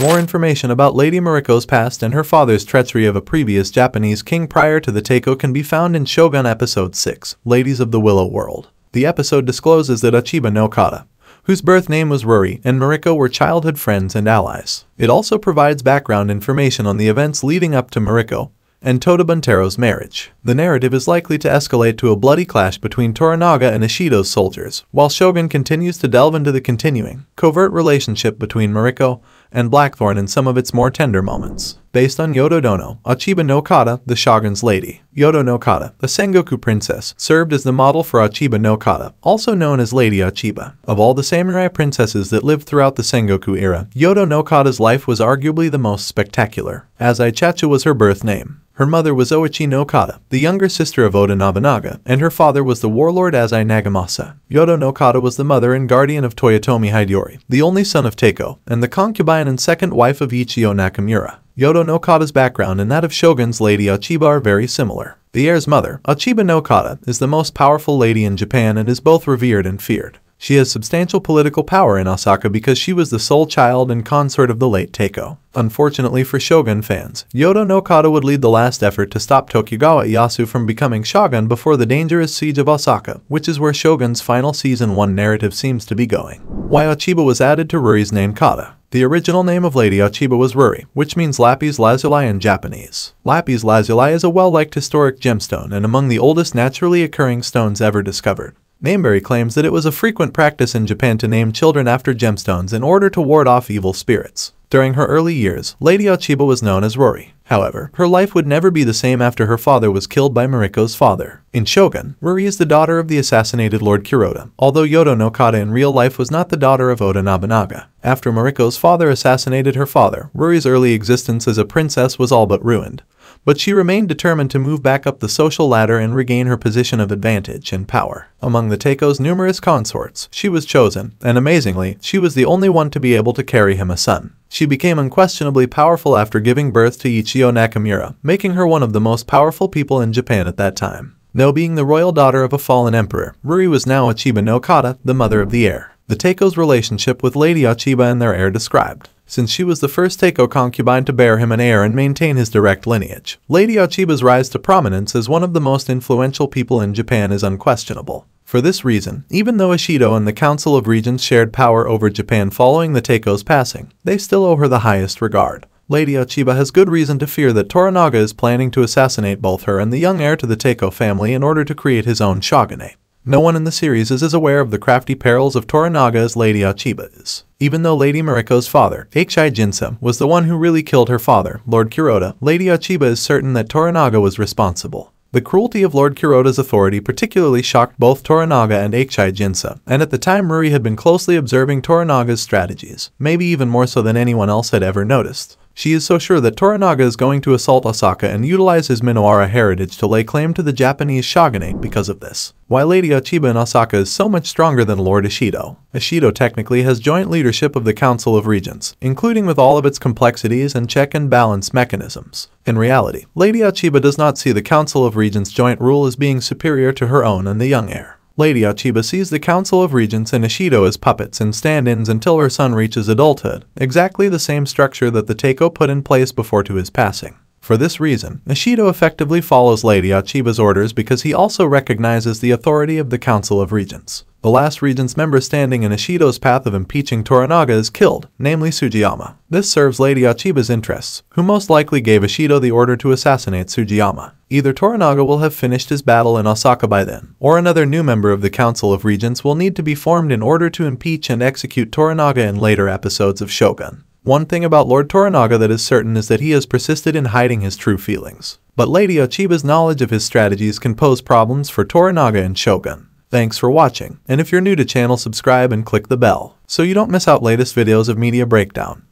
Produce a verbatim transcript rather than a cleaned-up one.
more information about Lady Mariko's past and her father's treachery of a previous Japanese king prior to the Taiko can be found in Shogun Episode six, Ladies of the Willow World. The episode discloses that Ochiba no Kata, whose birth name was Ruri, and Mariko were childhood friends and allies. It also provides background information on the events leading up to Mariko and Toda Buntaro's marriage. The narrative is likely to escalate to a bloody clash between Toranaga and Ishido's soldiers, while Shogun continues to delve into the continuing, covert relationship between Mariko and Blackthorn in some of its more tender moments. Based on Yododono, Ochiba no Kata, the Shogun's lady. Yodo no Kata, a Sengoku princess, served as the model for Ochiba no Kata, also known as Lady Ochiba. Of all the samurai princesses that lived throughout the Sengoku era, Yodo no Kata's life was arguably the most spectacular, as Aichacha was her birth name. Her mother was Oichi no Kata, the younger sister of Oda Nobunaga, and her father was the warlord Azai Nagamasa. Yodo no Kata was the mother and guardian of Toyotomi Hideyori, the only son of Taiko, and the concubine and second wife of Ichiyo Nakamura. Yodo no Kata's background and that of Shogun's Lady Ochiba are very similar. The heir's mother, Ochiba no Kata, is the most powerful lady in Japan and is both revered and feared. She has substantial political power in Osaka because she was the sole child and consort of the late Taiko. Unfortunately for Shogun fans, Yodo no Kata would lead the last effort to stop Tokugawa Iyasu from becoming Shogun before the dangerous siege of Osaka, which is where Shogun's final season one narrative seems to be going. Why Ochiba was added to Ruri's name Kata. The original name of Lady Ochiba was Ruri, which means lapis lazuli in Japanese. Lapis lazuli is a well-liked historic gemstone and among the oldest naturally occurring stones ever discovered. Nameberry claims that it was a frequent practice in Japan to name children after gemstones in order to ward off evil spirits. During her early years, Lady Ochiba was known as Ruri. However, her life would never be the same after her father was killed by Mariko's father. In Shogun, Ruri is the daughter of the assassinated Lord Kuroda, although Yodo no Kata in real life was not the daughter of Oda Nobunaga. After Mariko's father assassinated her father, Ruri's early existence as a princess was all but ruined, but she remained determined to move back up the social ladder and regain her position of advantage and power. Among the Taiko's numerous consorts, she was chosen, and amazingly, she was the only one to be able to carry him a son. She became unquestionably powerful after giving birth to Ichiyo Nakamura, making her one of the most powerful people in Japan at that time. Now being the royal daughter of a fallen emperor, Ruri was now Ochiba no Kata, the mother of the heir. The Taiko's relationship with Lady Ochiba and their heir described. Since she was the first Taiko concubine to bear him an heir and maintain his direct lineage, Lady Ochiba's rise to prominence as one of the most influential people in Japan is unquestionable. For this reason, even though Ishido and the Council of Regents shared power over Japan following the Taiko's passing, they still owe her the highest regard. Lady Ochiba has good reason to fear that Toranaga is planning to assassinate both her and the young heir to the Taiko family in order to create his own shogunate. No one in the series is as aware of the crafty perils of Toranaga as Lady Ochiba is. Even though Lady Mariko's father, Akechi Jinsai, was the one who really killed her father, Lord Kuroda, Lady Ochiba is certain that Toranaga was responsible. The cruelty of Lord Kuroda's authority particularly shocked both Toranaga and Akechi Jinsai, and at the time Ruri had been closely observing Toranaga's strategies, maybe even more so than anyone else had ever noticed. She is so sure that Toranaga is going to assault Osaka and utilize his Minowara heritage to lay claim to the Japanese shogunate because of this. Why Lady Ochiba in Osaka is so much stronger than Lord Ishido. Ishido technically has joint leadership of the Council of Regents, including with all of its complexities and check and balance mechanisms. In reality, Lady Ochiba does not see the Council of Regents' joint rule as being superior to her own and the young heir. Lady Ochiba sees the Council of Regents and Ishido as puppets and stand-ins until her son reaches adulthood, exactly the same structure that the Taiko put in place before to his passing. For this reason, Ishido effectively follows Lady Ochiba's orders because he also recognizes the authority of the Council of Regents. The last Regents member standing in Ishido's path of impeaching Toranaga is killed, namely Sujiyama. This serves Lady Ochiba's interests, who most likely gave Ishido the order to assassinate Sujiyama. Either Toranaga will have finished his battle in Osaka by then, or another new member of the Council of Regents will need to be formed in order to impeach and execute Toranaga in later episodes of Shogun. One thing about Lord Toranaga that is certain is that he has persisted in hiding his true feelings. But Lady Ochiba's knowledge of his strategies can pose problems for Toranaga and Shogun. Thanks for watching, and if you're new to channel, subscribe and click the bell so you don't miss out latest videos of Media Breakdown.